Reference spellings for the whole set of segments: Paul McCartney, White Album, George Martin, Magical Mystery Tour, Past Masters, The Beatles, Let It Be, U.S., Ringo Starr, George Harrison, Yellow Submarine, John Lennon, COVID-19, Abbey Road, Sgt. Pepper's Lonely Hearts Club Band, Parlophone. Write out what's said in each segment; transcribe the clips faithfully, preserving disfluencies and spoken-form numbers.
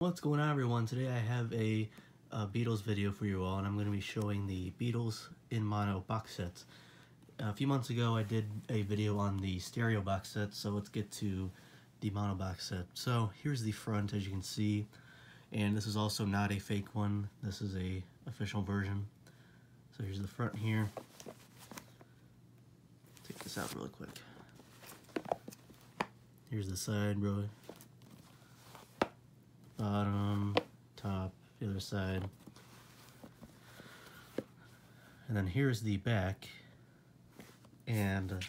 What's going on, everyone? Today I have a, a Beatles video for you all, and I'm going to be showing the Beatles in mono box sets. A few months ago I did a video on the stereo box set, so let's get to the mono box set. So here's the front, as you can see, and this is also not a fake one. This is a official version. So here's the front here. Take this out really quick. Here's the side, really. Bottom, top, the other side. And then here's the back. And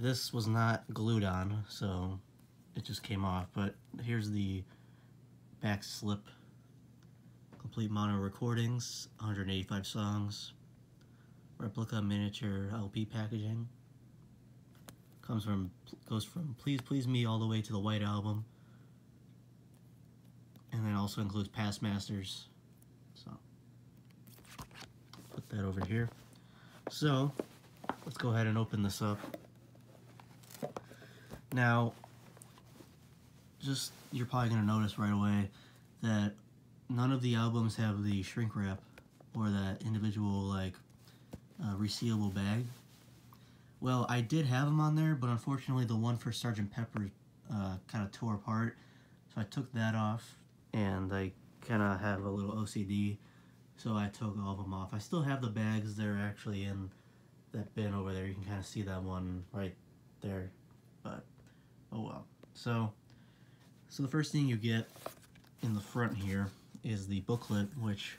this was not glued on, so it just came off. But here's the back slip. Complete mono recordings, one hundred eighty-five songs. Replica miniature L P packaging. Comes from, goes from Please Please Me all the way to the White Album. And then also includes Past Masters. So, put that over here. So, let's go ahead and open this up. Now, just, you're probably going to notice right away that none of the albums have the shrink wrap or that individual, like, uh, resealable bag. Well, I did have them on there, but unfortunately the one for Sergeant Pepper's uh, kind of tore apart. So I took that off. And I kind of have a little O C D, so I took all of them off. I still have the bags. They're actually in that bin over there. You can kind of see that one right there, but oh well. So, so the first thing you get in the front here is the booklet, which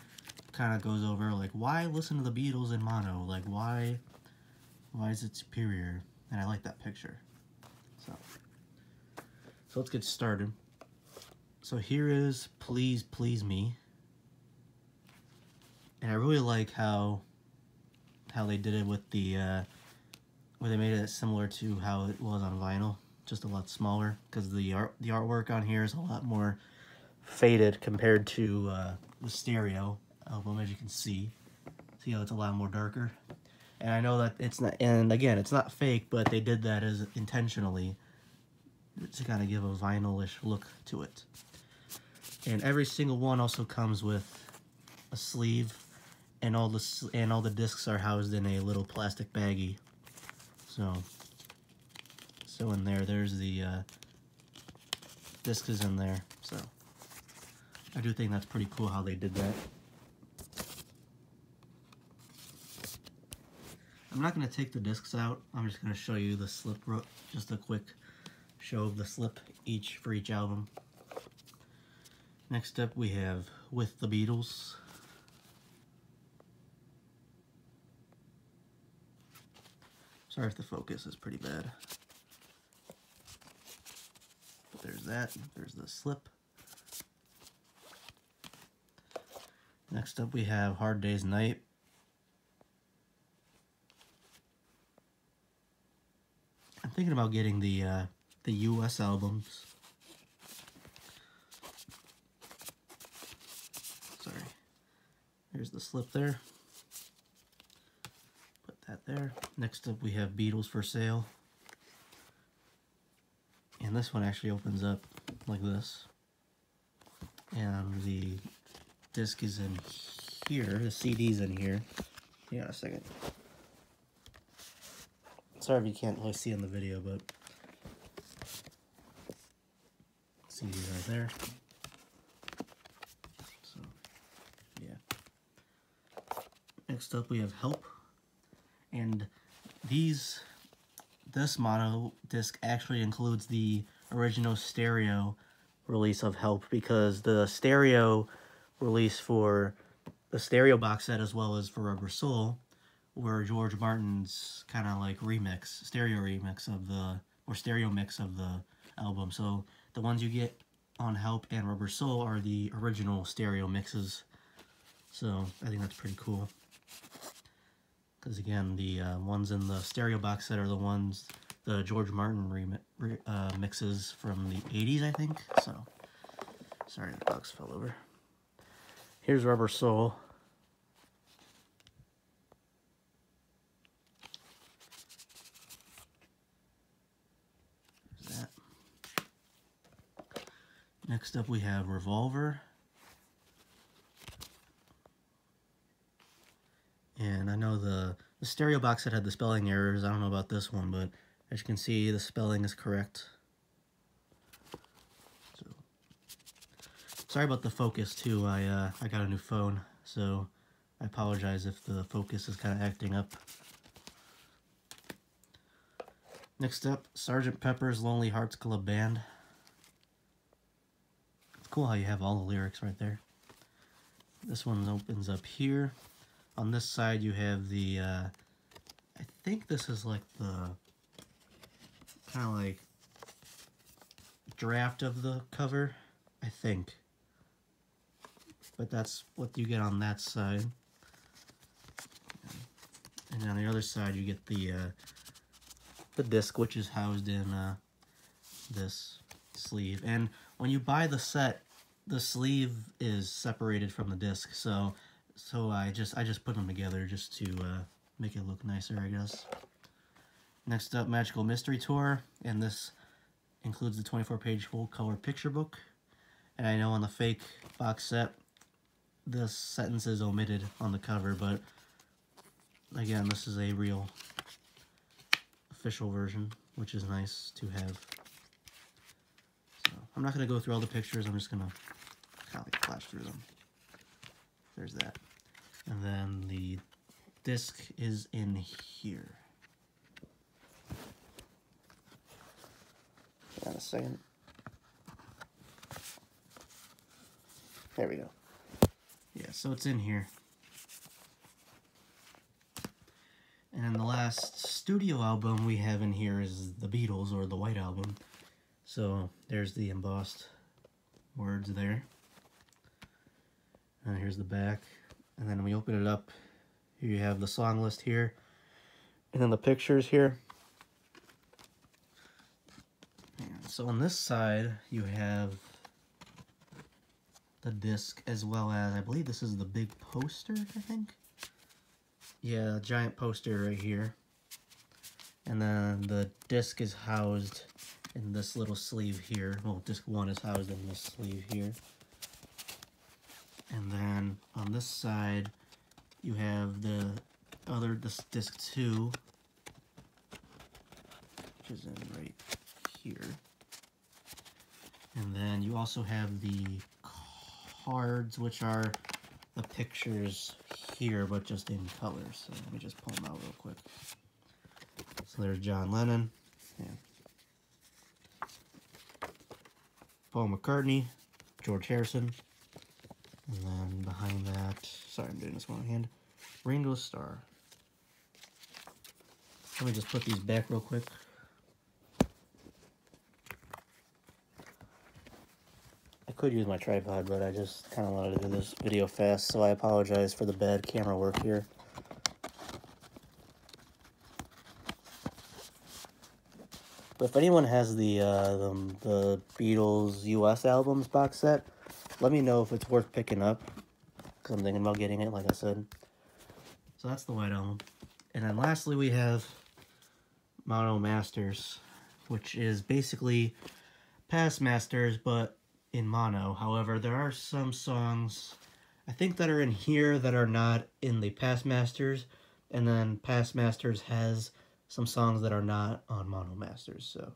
kind of goes over, like, why listen to the Beatles in mono? Like, why, why is it superior? And I like that picture. So, so let's get started. So here is Please Please Me, and I really like how how they did it with the uh, where they made it similar to how it was on vinyl, just a lot smaller, because the art the artwork on here is a lot more faded compared to uh, the stereo album, as you can see. See how it's a lot more darker, and I know that it's not. And again, it's not fake, but they did that as intentionally to kind of give a vinyl-ish look to it. And every single one also comes with a sleeve, and all the and all the discs are housed in a little plastic baggie. So, so in there, there's the uh, disc is in there. So, I do think that's pretty cool how they did that. I'm not gonna take the discs out. I'm just gonna show you the slip, just a quick show of the slip each for each album. Next up we have With the Beatles. Sorry if the focus is pretty bad. But there's that. There's the slip. Next up we have Hard Day's Night. I'm thinking about getting the uh, the U S albums. Here's the slip there. Put that there. Next up we have Beatles for Sale. And this one actually opens up like this. And the disc is in here. The C D's in here. Hang on a second. Sorry if you can't really see in the video, but C D's right there. Next up we have Help, and these, this mono disc actually includes the original stereo release of Help, because the stereo release for the stereo box set as well as for Rubber Soul were George Martin's kind of like remix, stereo remix of the, or stereo mix of the album. So the ones you get on Help and Rubber Soul are the original stereo mixes. So I think that's pretty cool. Because again, the uh, ones in the stereo box set are the ones, the George Martin remi re uh, mixes from the eighties, I think. So, sorry, the box fell over. Here's Rubber Soul. There's that. Next Next up we have Revolver. And I know the, the stereo box set had the spelling errors. I don't know about this one, but as you can see, the spelling is correct. So, sorry about the focus too. I, uh, I got a new phone, so I apologize if the focus is kind of acting up. Next up, Sergeant Pepper's Lonely Hearts Club Band. It's cool how you have all the lyrics right there. This one opens up here. On this side you have the, uh, I think this is like the, kind of like, draft of the cover, I think. But that's what you get on that side. And on the other side you get the, uh, the disc, which is housed in uh, this sleeve. And when you buy the set, the sleeve is separated from the disc, so so I just I just put them together just to uh, make it look nicer, I guess. Next up, Magical Mystery Tour, and this includes the twenty-four page full-color picture book. And I know on the fake box set, this sentence is omitted on the cover, but again, this is a real official version, which is nice to have. So I'm not going to go through all the pictures, I'm just going to kind of like flash through them. There's that. And then the disc is in here. Got a second. There we go. Yeah, so it's in here. And then the last studio album we have in here is The Beatles, or the White Album. So there's the embossed words there. And here's the back. And then we open it up. Here you have the song list here. And then the pictures here. And so on this side, you have the disc, as well as, I believe this is the big poster, I think. Yeah, a giant poster right here. And then the disc is housed in this little sleeve here. Well, disc one is housed in this sleeve here. And then on this side, you have the other, this disc two, which is in right here. And then you also have the cards, which are the pictures here, but just in color. So let me just pull them out real quick. So there's John Lennon, yeah. Paul McCartney, George Harrison, and then behind that, sorry I'm doing this one hand, Ringo Starr. Let me just put these back real quick. Could use my tripod, but I just kind of wanted to do this video fast, so I apologize for the bad camera work here. But if anyone has the, uh, the the Beatles U S albums box set, let me know if it's worth picking up, because I'm thinking about getting it, like I said. So that's the White Album. And then lastly we have Mono Masters, which is basically Past Masters, but in mono. However, there are some songs, I think, that are in here that are not in the Past Masters, and then Past Masters has some songs that are not on Mono Masters, so.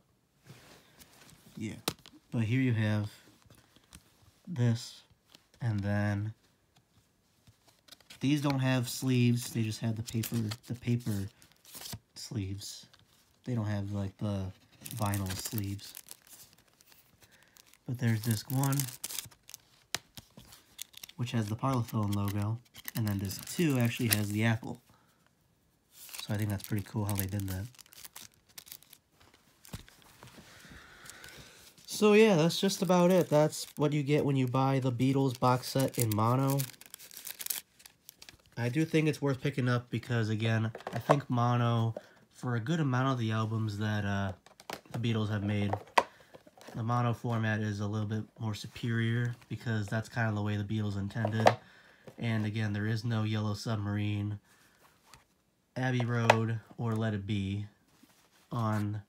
Yeah. But here you have this, and then these don't have sleeves, they just have the paper, the paper sleeves. They don't have, like, the vinyl sleeves. But there's disc one, which has the Parlophone logo, and then disc two actually has the Apple. So I think that's pretty cool how they did that. So yeah, that's just about it. That's what you get when you buy the Beatles box set in mono. I do think it's worth picking up because, again, I think mono, for a good amount of the albums that uh, the Beatles have made, the mono format is a little bit more superior, because that's kind of the way the Beatles intended. And again, there is no Yellow Submarine, Abbey Road, or Let It Be on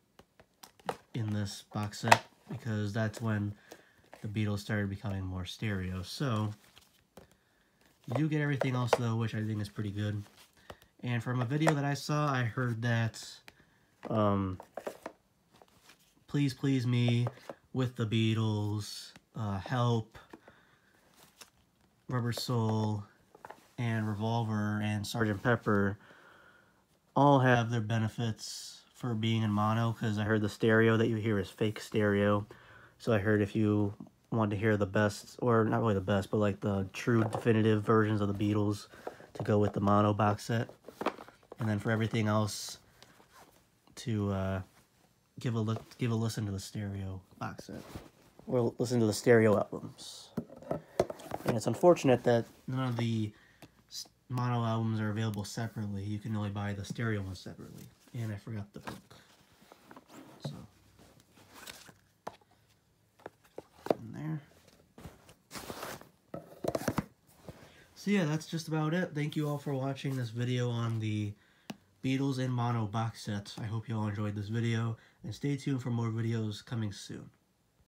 in this box set, because that's when the Beatles started becoming more stereo. So you do get everything else though, which I think is pretty good. And from a video that I saw, I heard that um, Please Please Me with the Beatles, uh, Help, Rubber Soul, and Revolver and Sergeant Pepper all have their benefits for being in mono, because I heard the stereo that you hear is fake stereo. So I heard if you want to hear the best, or not really the best, but like the true definitive versions of the Beatles, to go with the mono box set. And then for everything else, to uh, give a look, give a listen to the stereo box set, or listen to the stereo albums. And it's unfortunate that none of the mono albums are available separately. You can only buy the stereo ones separately. And I forgot the book. So. In there. So yeah, that's just about it. Thank you all for watching this video on the Beatles in mono box sets. I hope you all enjoyed this video. And stay tuned for more videos coming soon.